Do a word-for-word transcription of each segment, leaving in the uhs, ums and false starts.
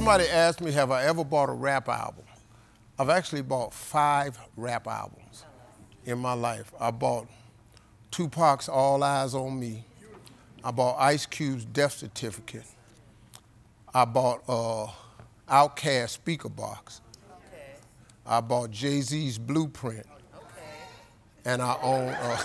Somebody asked me, have I ever bought a rap album? I've actually bought five rap albums in my life. I bought Tupac's All Eyes on Me. I bought Ice Cube's Death Certificate. I bought uh, Outkast Speaker Box. Okay. I bought Jay-Z's Blueprint. Okay. And I own, uh,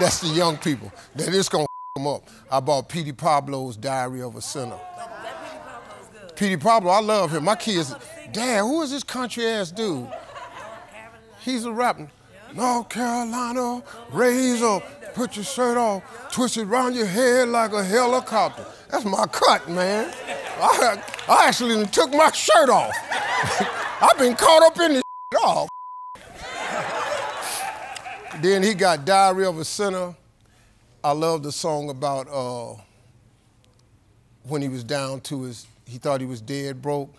that's the young people. They're just gonna f them up. I bought Petey Pablo's Diary of a Sinner. But that Petey Pablo's good. Petey Pablo, I love him. My kids, damn, who is this country ass dude? He's a rapper. North Carolina, raise up, put your shirt off, twist it around your head like a helicopter. That's my cut, man. I, I actually took my shirt off. I've been caught up in this shit all. Then he got Diary of a Sinner. I love the song about uh, when he was down to his, he thought he was dead broke.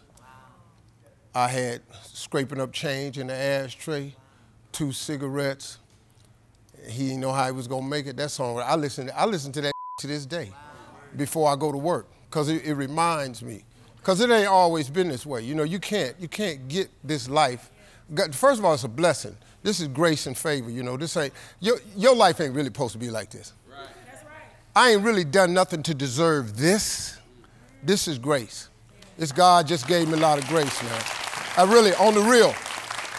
I had scraping up change in the ashtray. Two cigarettes. He didn't know how he was gonna make it. That song, I listen, I listen to that to this day before I go to work, cause it, it reminds me. Cause it ain't always been this way. You know, you can't, you can't get this life. First of all, it's a blessing. This is grace and favor. You know, this ain't your your life ain't really supposed to be like this. Right. That's right. I ain't really done nothing to deserve this. This is grace. This God just gave me a lot of grace, man. I really, on the real.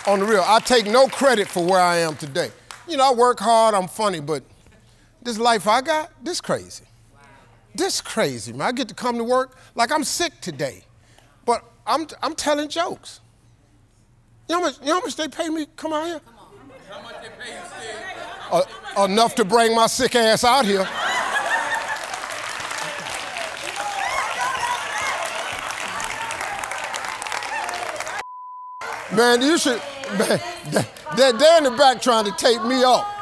On the real, I take no credit for where I am today. You know, I work hard, I'm funny, but this life I got, this crazy. Wow. This crazy, man. I get to come to work, like I'm sick today, but I'm, I'm telling jokes. You know, how much, you know how much they pay me come out here? Come on. How much they pay you, Steve? Uh, enough to bring my sick ass out here. Man, you should, man, they're in the back trying to tape me up.